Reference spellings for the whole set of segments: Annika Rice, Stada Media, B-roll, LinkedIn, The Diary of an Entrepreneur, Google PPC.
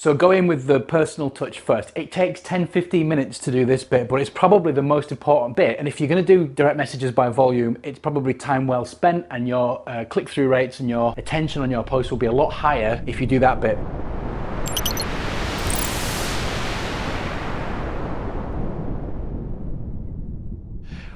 So go in with the personal touch first. It takes 10-15 minutes to do this bit, but it's probably the most important bit. And if you're going to do direct messages by volume, it's probably time well spent, and your click-through rates and your attention on your post will be a lot higher if you do that bit.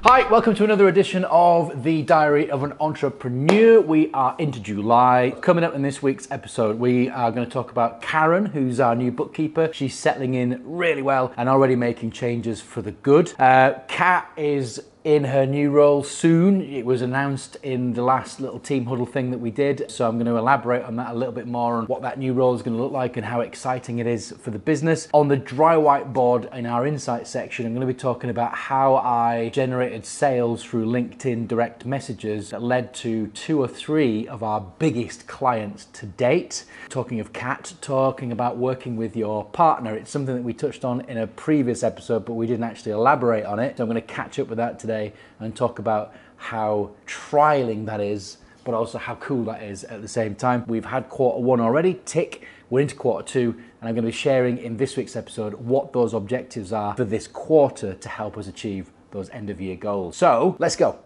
Hi, welcome to another edition of The Diary of an Entrepreneur. We are into July. Coming up in this week's episode, we are going to talk about Karen, who's our new bookkeeper. She's settling in really well and already making changes for the good. Kat is in her new role soon. It was announced in the last little team huddle thing that we did, so I'm going to elaborate on that a little bit more on what that new role is going to look like and how exciting it is for the business. On the dry whiteboard in our insight section, I'm going to be talking about how I generated sales through LinkedIn direct messages that led to 2 or 3 of our biggest clients to date. Talking of Kat, talking about working with your partner. It's something that we touched on in a previous episode, but we didn't actually elaborate on it, so I'm going to catch up with that today and talk about how trialing that is, but also how cool that is at the same time. We've had Q1 already, tick, we're into Q2, and I'm going to be sharing in this week's episode what those objectives are for this quarter to help us achieve those end of year goals. So let's go.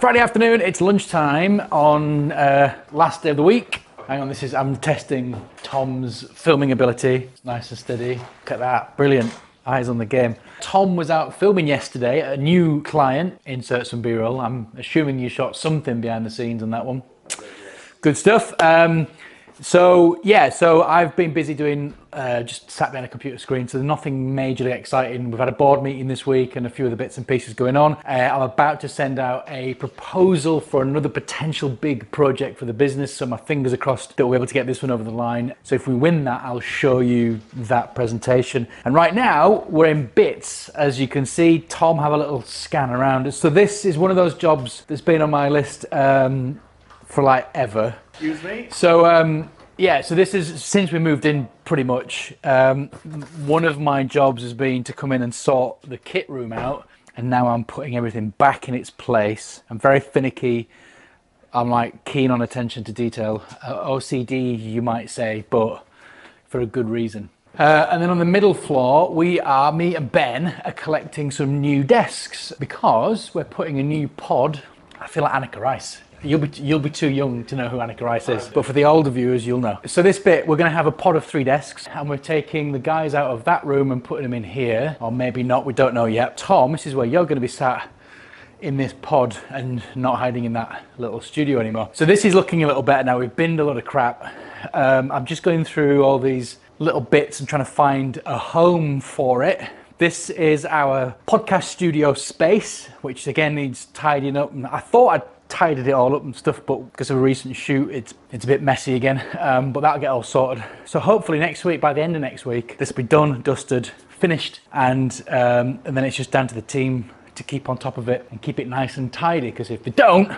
Friday afternoon, it's lunchtime on last day of the week. Hang on, I'm testing Tom's filming ability. It's nice and steady. Look at that, brilliant. Eyes on the game. Tom was out filming yesterday at a new client. Insert some B-roll. I'm assuming you shot something behind the scenes on that one. Good stuff. So I've been busy doing, just sat behind a computer screen, so nothing majorly exciting. We've had a board meeting this week and a few of the bits and pieces going on. I'm about to send out a proposal for another potential big project for the business, so my fingers are crossed that we're able to get this one over the line. So if we win that, I'll show you that presentation. And right now, we're in bits. As you can see, Tom have a little scan around. So this is one of those jobs that's been on my list for like ever. Excuse me. So so this is since we moved in pretty much. One of my jobs has been to come in and sort the kit room out, and now I'm putting everything back in its place. I'm very finicky. I'm like keen on attention to detail, OCD you might say, but for a good reason. And then on the middle floor, me and Ben are collecting some new desks because we're putting a new pod. I feel like Annika Rice. You'll be too young to know who Annika Rice is, but for the older viewers, you'll know. So this bit, we're going to have a pod of 3 desks, and we're taking the guys out of that room and putting them in here, or maybe not, we don't know yet. Tom, this is where you're going to be sat in this pod and not hiding in that little studio anymore. So this is looking a little better now. We've binned a lot of crap. I'm just going through all these little bits and trying to find a home for it. This is our podcast studio space, which again needs tidying up. And I thought I'd tidied it all up and stuff, but because of a recent shoot, it's a bit messy again, but that'll get all sorted. So hopefully next week, by the end of next week, this will be done, dusted, finished, and then it's just down to the team to keep on top of it and keep it nice and tidy, because if they don't...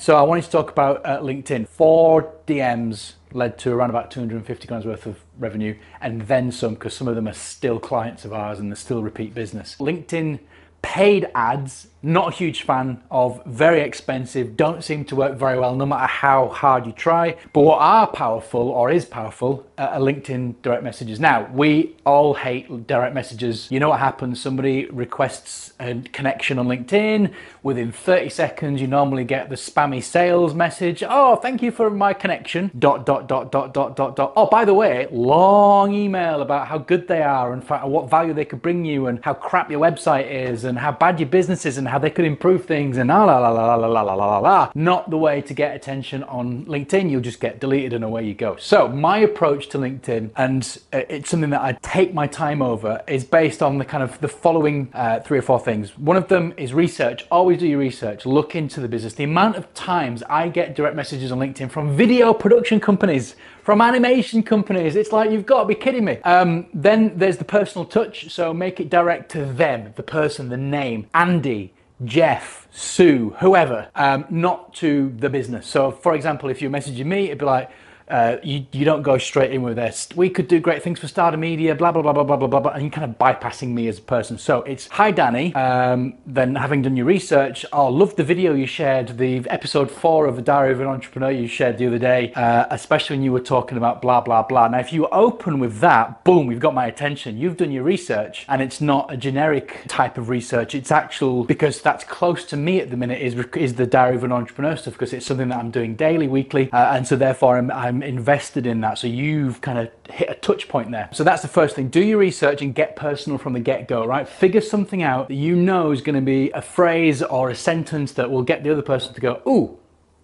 So I wanted to talk about LinkedIn. 4 DMs led to around about 250 grand's worth of revenue, and then some, because some of them are still clients of ours and they're still repeat business. LinkedIn paid ads Not a huge fan of, very expensive, don't seem to work very well no matter how hard you try. But what are powerful, or is powerful, are LinkedIn direct messages. Now, we all hate direct messages. You know what happens, somebody requests a connection on LinkedIn, within 30 seconds you normally get the spammy sales message, oh, thank you for my connection, ... Oh, by the way, long email about how good they are and what value they could bring you and how crap your website is and how bad your business is and how they could improve things and la la la la la la la la. Not the way to get attention on LinkedIn. You'll just get deleted and away you go. So my approach to LinkedIn, and it's something that I take my time over, is based on the kind of the following three or four things. One of them is research. Always do your research. Look into the business. The amount of times I get direct messages on LinkedIn from video production companies, from animation companies, it's like, you've got to be kidding me. Then there's the personal touch. So make it direct to them, the person, the name, Andy, Jeff, Sue, whoever, not to the business. So for example, if you're messaging me, it'd be like, you don't go straight in with this, we could do great things for Stada Media, blah, blah, blah, blah, blah, blah, blah, and you're kind of bypassing me as a person. So it's, hi Danny, then having done your research, oh, loved the video you shared, the episode 4 of The Diary of an Entrepreneur you shared the other day, especially when you were talking about blah, blah, blah. Now, if you open with that, boom, you've got my attention. You've done your research, and it's not a generic type of research. It's actual, because that's close to me at the minute, is The Diary of an Entrepreneur stuff, because it's something that I'm doing daily, weekly, and so therefore I'm invested in that. So you've kind of hit a touch point there. So that's the first thing. Do your research and get personal from the get-go, right? Figure something out that you know is going to be a phrase or a sentence that will get the other person to go, ooh,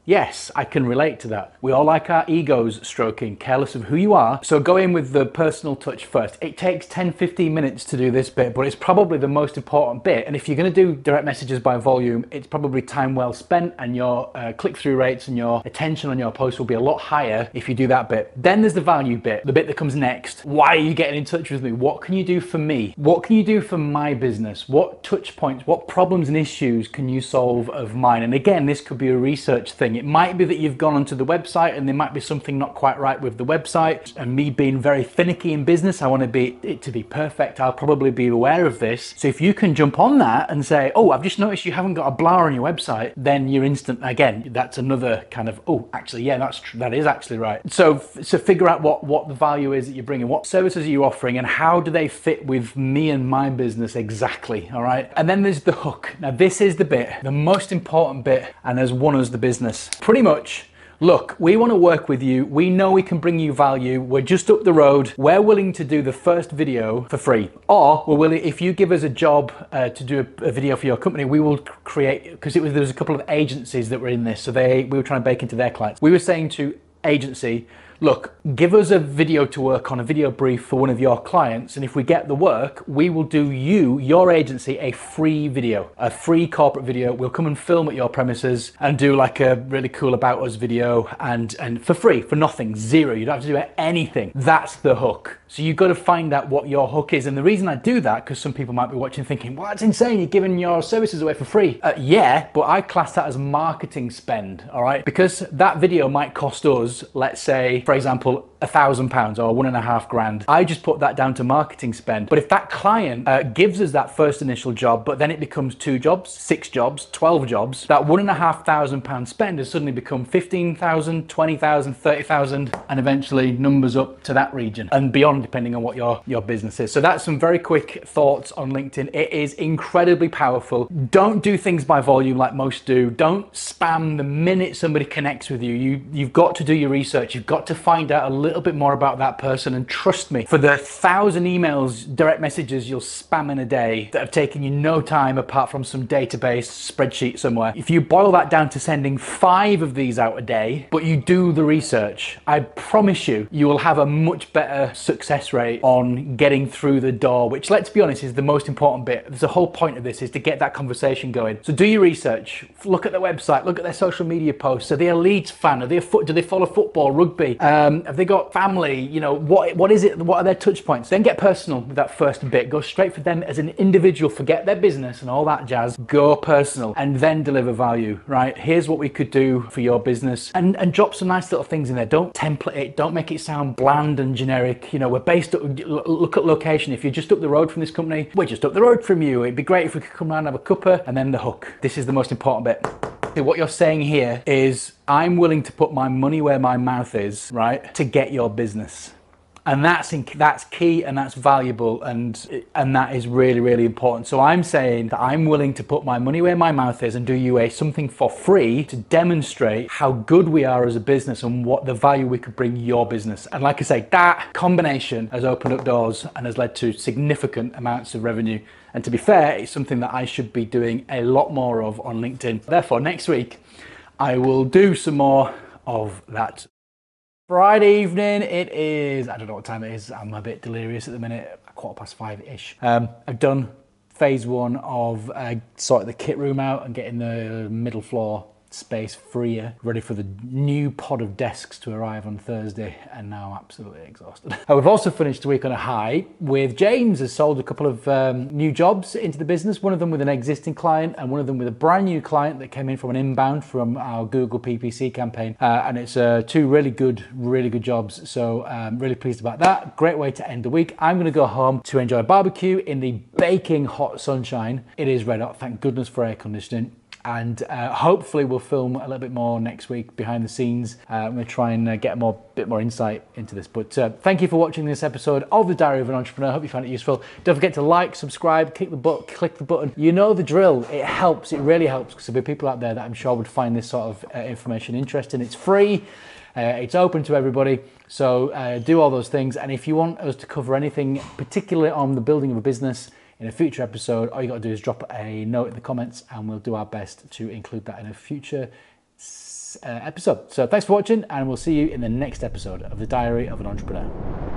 yes, I can relate to that. We all like our egos stroking, careless of who you are. So go in with the personal touch first. It takes 10-15 minutes to do this bit, but it's probably the most important bit. And if you're going to do direct messages by volume, it's probably time well spent, and your click-through rates and your attention on your post will be a lot higher if you do that bit. Then there's the value bit, the bit that comes next. Why are you getting in touch with me? What can you do for me? What can you do for my business? What touch points, what problems and issues can you solve of mine? And again, this could be a research thing. It might be that you've gone onto the website and there might be something not quite right with the website, and me being very finicky in business, I want it to be perfect. I'll probably be aware of this. So if you can jump on that and say, oh, I've just noticed you haven't got a blah on your website, then you're instant. Again, that's another kind of, oh, actually, yeah, that is actually right. So figure out what the value is that you're bringing, what services are you offering, and how do they fit with me and my business exactly, all right? And then there's the hook. Now, this is the bit, the most important bit, and as one as the business. Pretty much, look, we want to work with you. We know we can bring you value. We're just up the road. We're willing to do the first video for free, or we're willing, if you give us a job to do a video for your company, we will create, because there was a couple of agencies that were in this. So we were trying to bake into their clients. We were saying to agency, look, give us a video to work on, a video brief for one of your clients, and if we get the work, we will do your agency, a free video, a free corporate video. We'll come and film at your premises and do like a really cool about us video, and for free, for nothing, zero. You don't have to do anything. That's the hook. So you've got to find out what your hook is. And the reason I do that, because some people might be watching thinking, well, that's insane, you're giving your services away for free. Yeah, but I class that as marketing spend, all right? Because that video might cost us, let's say, for example, £1,000 or £1,500. I just put that down to marketing spend. But if that client gives us that first initial job, but then it becomes 2 jobs, 6 jobs, 12 jobs, that £1,500 spend has suddenly become 15,000, 20,000, 30,000, and eventually numbers up to that region and beyond, depending on what your business is. So that's some very quick thoughts on LinkedIn. It is incredibly powerful. Don't do things by volume like most do. Don't spam the minute somebody connects with you. You've got to do your research. You've got to find out a little bit more about that person, and trust me, for the 1,000 emails, direct messages you'll spam in a day that have taken you no time apart from some database spreadsheet somewhere, if you boil that down to sending 5 of these out a day, but you do the research, I promise you, you will have a much better success rate on getting through the door, which, let's be honest, is the most important bit. There's a whole point of this is to get that conversation going. So do your research, look at their website, look at their social media posts. Are they a Leeds fan? Do they follow football, rugby? Have they got got family, you know, what is it? What are their touch points? Then get personal with that first bit. Go straight for them as an individual. Forget their business and all that jazz. Go personal and then deliver value, right? Here's what we could do for your business, and drop some nice little things in there. Don't template it. Don't make it sound bland and generic. You know, we're based at, look at location. If you're just up the road from this company, we're just up the road from you. It'd be great if we could come around and have a cuppa. And then the hook. This is the most important bit. What you're saying here is, I'm willing to put my money where my mouth is, right, to get your business. And that's key, and that's valuable, and that is really, really important. So I'm saying that I'm willing to put my money where my mouth is and do you something for free to demonstrate how good we are as a business and what the value we could bring your business. And like I say, that combination has opened up doors and has led to significant amounts of revenue. And to be fair, it's something that I should be doing a lot more of on LinkedIn. Therefore, next week, I will do some more of that. Friday evening, it is, I don't know what time it is, I'm a bit delirious at the minute, 5:15-ish. I've done phase one of sorting the kit room out and getting the middle floor space freer, ready for the new pod of desks to arrive on Thursday, and now I'm absolutely exhausted. We've also finished the week on a high with James has sold a couple of new jobs into the business, one of them with an existing client and one of them with a brand new client that came in from an inbound from our Google PPC campaign, and it's two really good jobs, so I'm really pleased about that. Great way to end the week. I'm going to go home to enjoy a barbecue in the baking hot sunshine. It is red hot, thank goodness for air conditioning. And hopefully we'll film a little bit more next week behind the scenes. I'm going to try and get a bit more insight into this. But thank you for watching this episode of The Diary of an Entrepreneur. I hope you found it useful. Don't forget to like, subscribe, click the button. You know the drill. It helps. It really helps, because there'll be people out there that I'm sure would find this sort of information interesting. It's free. It's open to everybody. So do all those things. And if you want us to cover anything, particularly on the building of a business, in a future episode, all you got to do is drop a note in the comments and we'll do our best to include that in a future episode. So thanks for watching, and we'll see you in the next episode of The Diary of an Entrepreneur.